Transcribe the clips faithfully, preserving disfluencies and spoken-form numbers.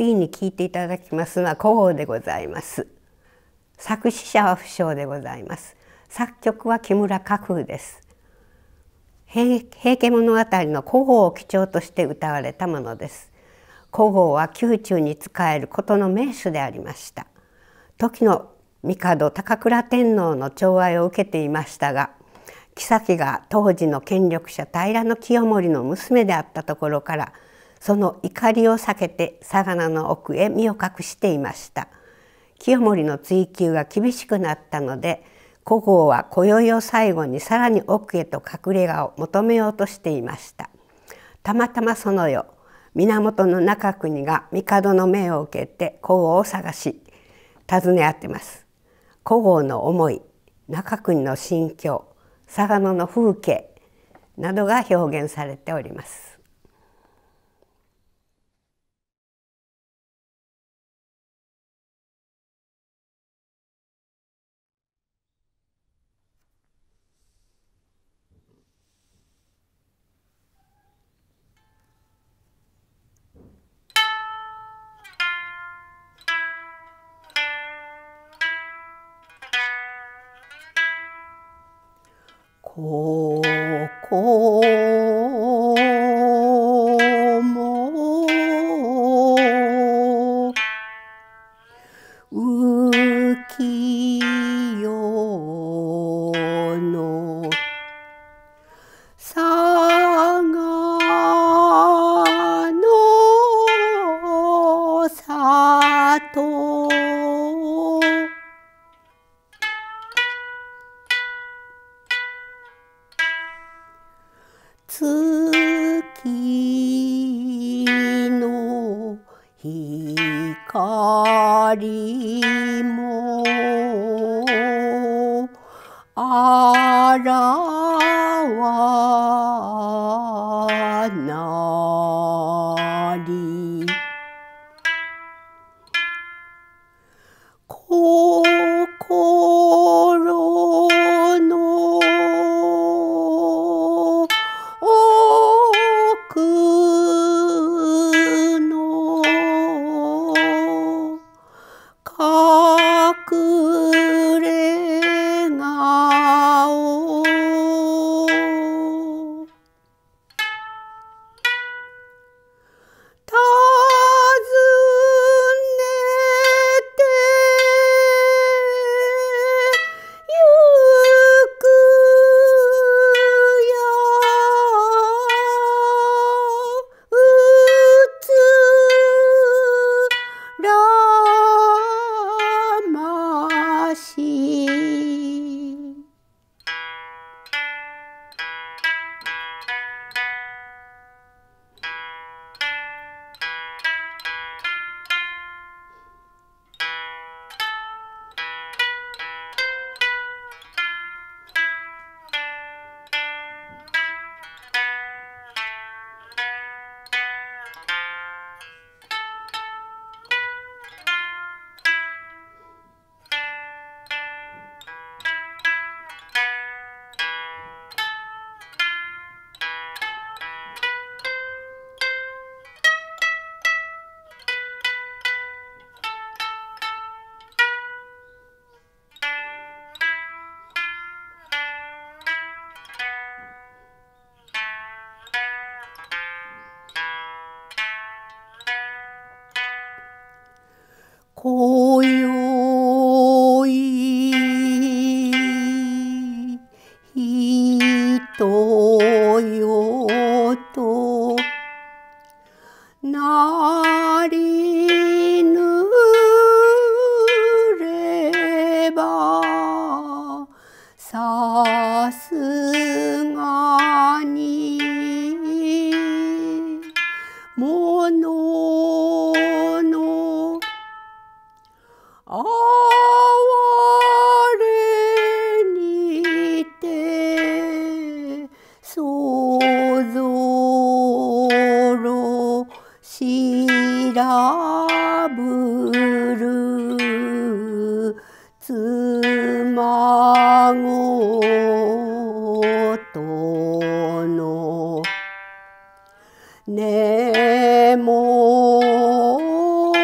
次に聞いていただきますのは小郷でございます。作詞者は不詳でございます。作曲は木村花風です。平家物語の小郷を基調として歌われたものです。小郷は宮中に仕えることの名手でありました。時の帝高倉天皇の寵愛を受けていましたが、后が当時の権力者平清盛の娘であったところから、その怒りを避けて魚の奥へ身を隠していました。清盛の追及が厳しくなったので、小郷は今宵を最後にさらに奥へと隠れ家を求めようとしていました。たまたまその夜、源仲国が帝の命を受けて小郷を探し尋ね合ってます。小郷の思い、仲国の心境、嵯峨野の風景などが表現されております。ここも浮世の嵯峨の里、月の光もあらわなり、こころ今宵人よとなりぬればさすがにものあわれにてそぞろしらぶるつまごとのねも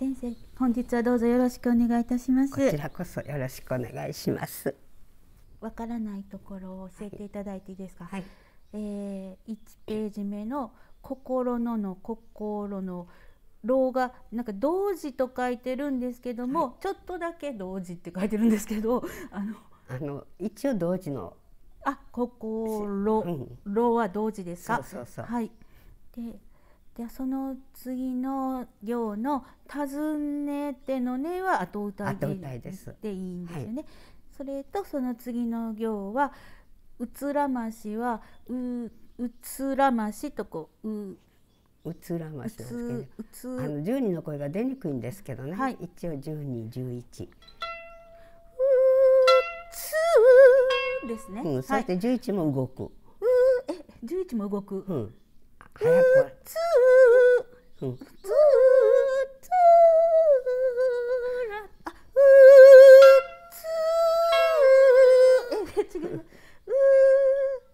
先生、本日はどうぞよろしくお願いいたします。こちらこそよろしくお願いします。わからないところを教えていただいていいですか。はい、えー、いちページ目の心のの心の老がなんか同時と書いてるんですけども、はい、ちょっとだけ同時って書いてるんですけど、あのあの一応同時のあ心、うん、老は同時ですか。そうそうそう、はい。ででその次の行の「尋ねて」の「ね」は後歌いでいいんですよね。はい、それとその次の行は「うつらまし」は「うつらまし」とこう「うつらまし」ですけど、あのじゅうにの声が出にくいんですけどね、はい、一応じゅうに、じゅういち。ですね。うん、そして十一も動く。うえ、十一も動く。うん。早く。つー。うん。つーつーら。あ、うーつー。え、違う。う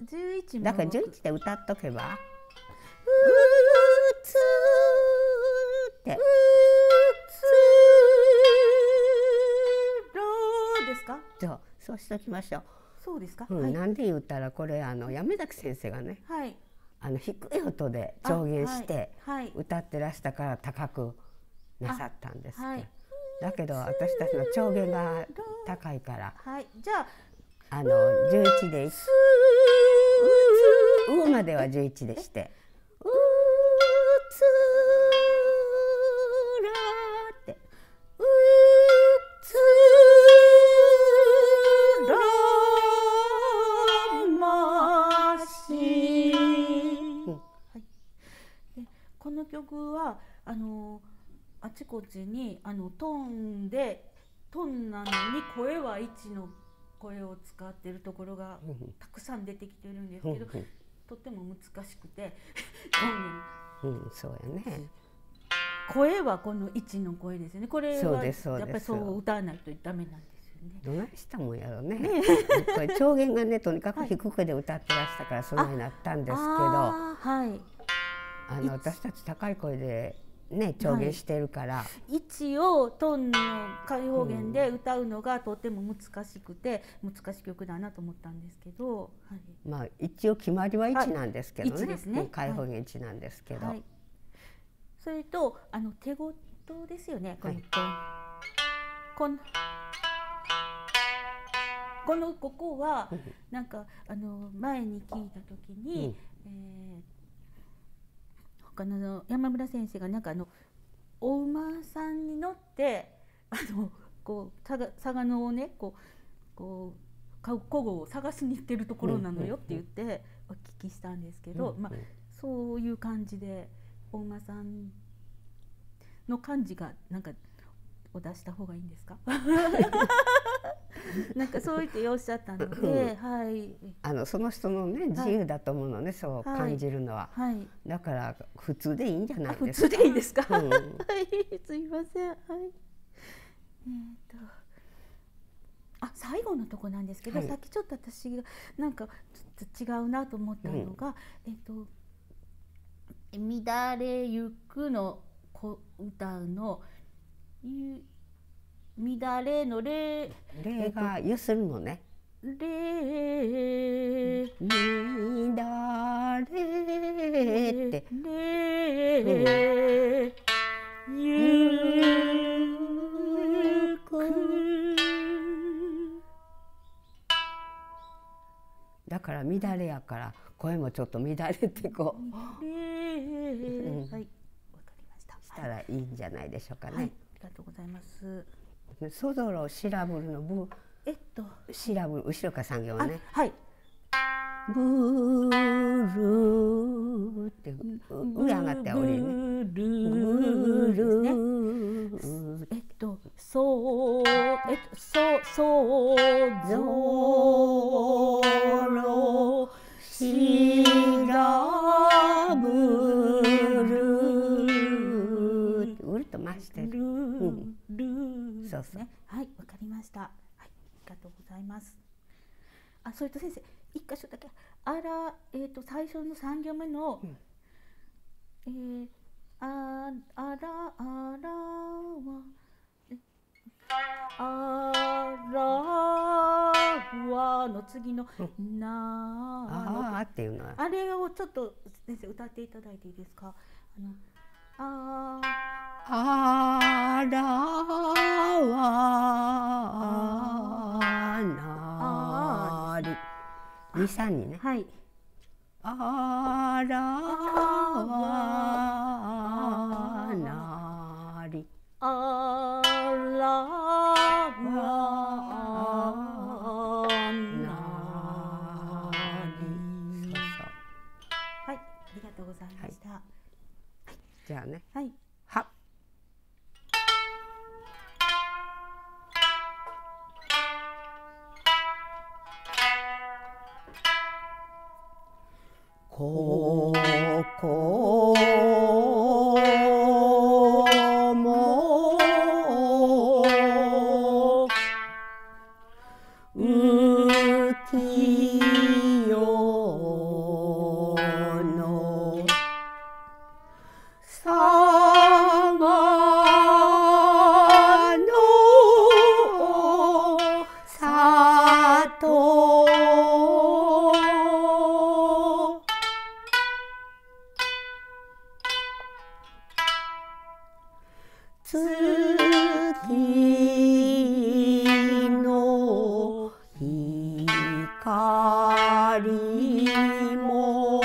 ー十一も。だから十一で歌っとけば。うーつーって。うーつーらですか。じゃあそうしときましょう。そうですか。なんで言ったらこれあの山崎先生がね、あの低い音で調弦して歌ってらしたから高くなさったんですけど、だけど私たちの調弦が高いから、じゃああのじゅういちで「う」まではじゅういちでして「うつら」って「うつら」この曲はあのあちこちにあのトンでトンなのに声は一の声を使っているところがたくさん出てきてるんですけど、とても難しくて、うん、そうやね。声はこの一の声ですよね。これはやっぱりそう歌わないとダメなんです。どないしたもんやろね。これ調弦がねとにかく低くで歌ってらしたからそんなになったんですけど、はい、あの私たち高い声でね調弦してるから、はい、一をトンの開放弦で歌うのがとても難しくて、うん、難しい曲だなと思ったんですけど、はい、まあ一応決まりはいちなんですけどね、はい、いちですね、開放弦いちなんですけど、はいはい、それとあの手ごとですよね。このここはなんかあの前に聞いた時に、うん、えー、他の山村先生がなんかあのお馬さんに乗ってあのこう佐賀野をねこうこう古語を探しに行ってるところなのよって言ってお聞きしたんですけど、まあそういう感じでお馬さんの感じがなんかを出した方がいいんですか。なんかそう言っておっしゃったので、はい、あのその人のね自由だと思うのね、はい、そう感じるのは、はいはい、だから普通でいいんじゃないですか。普通でいいですか。うん、はい、すいません。はい。えーと、あ、最後のとこなんですけど、はい、さっきちょっと私がなんかちょっと違うなと思ったのが、うん、えっと乱れゆくのこ歌のゆ乱れのれがゆするのね。れ乱れってれゆく。だから乱れやから声もちょっと乱れてこう。はい、わかりました。したらいいんじゃないでしょうかね。はい、ありがとうございます。そぞろしらぶるのぶ、えっとしらぶる後ろから三行ね。はい。ぶるって上上がっておりね。ぶるね。えっとそうえっとそうそうぞろしらぶる。うると増してる。うん。そうですね。はい、わかりました。はい、ありがとうございます。あ、それと先生、一箇所だけ、あら、えっと、最初の三行目の。うん、ええあらあらわあらわの次のなあっていうのはあれをちょっと先生歌っていただいていいですか。あのあらわなり二三にね、はい、あらわなりあらわなり、はい、ありがとうございました、はい、じゃあね、はい、はここも浮世のさがのさと月の光も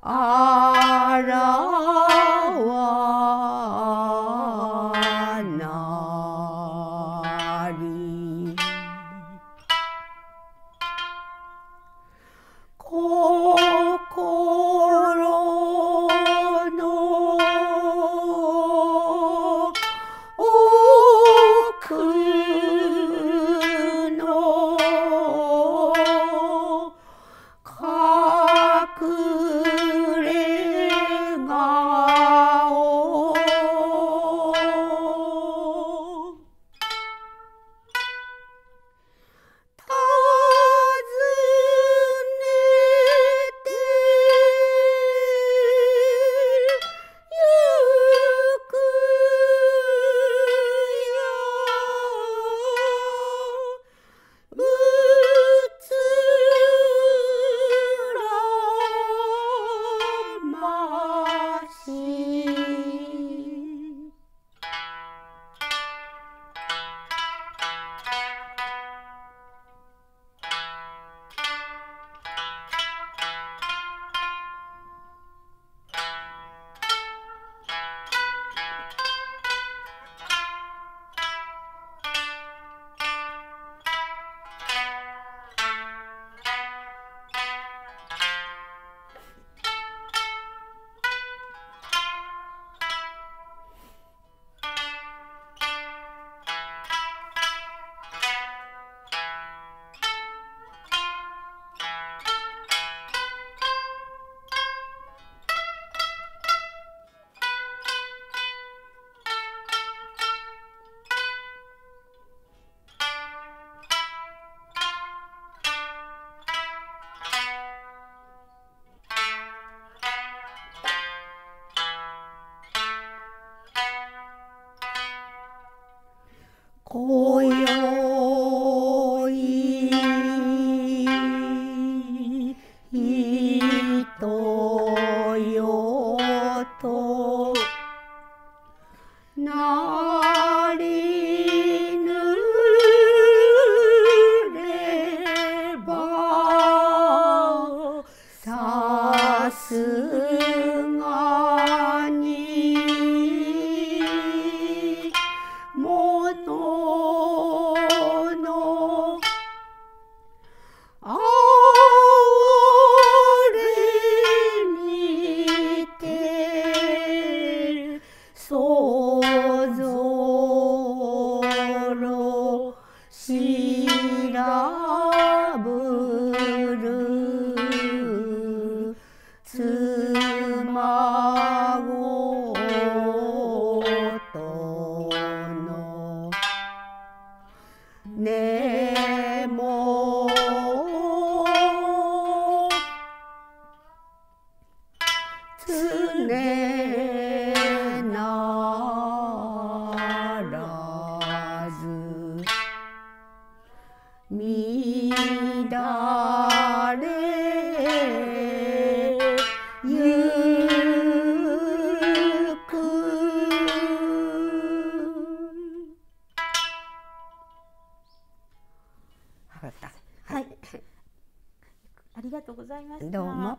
あらわなり、こころありがとうございました。どうも。